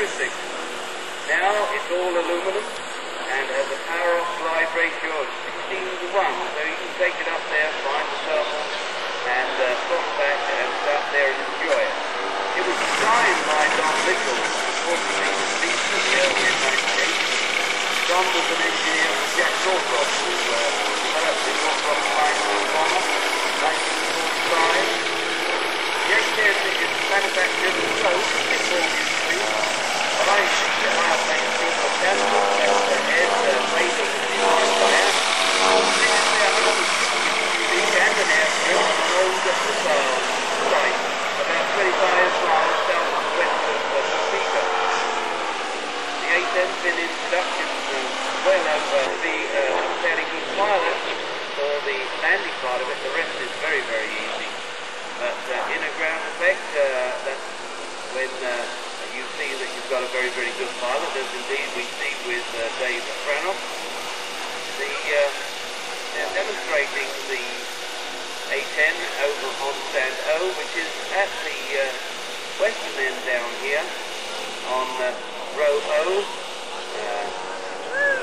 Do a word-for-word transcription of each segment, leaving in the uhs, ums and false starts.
characteristics. Now it's all aluminum and has a power off glide ratio of sixteen to one, so you can take it up there, find the circle, and uh, stop back and start there and enjoy it. It was designed by Don Mitchell, unfortunately deceased in the early nineteen eighties. Don was an engineer for Jack Norcross, who uh, developed the Norcross five-wheel bomber in nineteen forty-five. The aircraft is manufactured in the shipbuilding industry, but I think that I have made sure that the head and weight of the design plan. This is the element of the and an aircraft rolled at the site, about twenty-five miles southwest of the Topeka. The A ten's been in production to well over the fairly good pilot for the landing part of it. The rest is very, very easy. But uh, in a ground effect, uh, that's when uh, you see that you've got a very, very good pilot, as indeed we see with uh, Dave Frano. The, uh, they're demonstrating the A ten over on Stand O, which is at the uh, western end down here on uh, row O. Uh,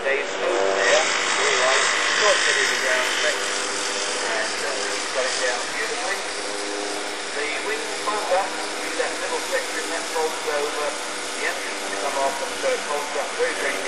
Dave's over there, realised he's got it in the ground effect, and uh, he's got it down beautifully. That little section that folds over, the entrance to come off, and so it folds up very, very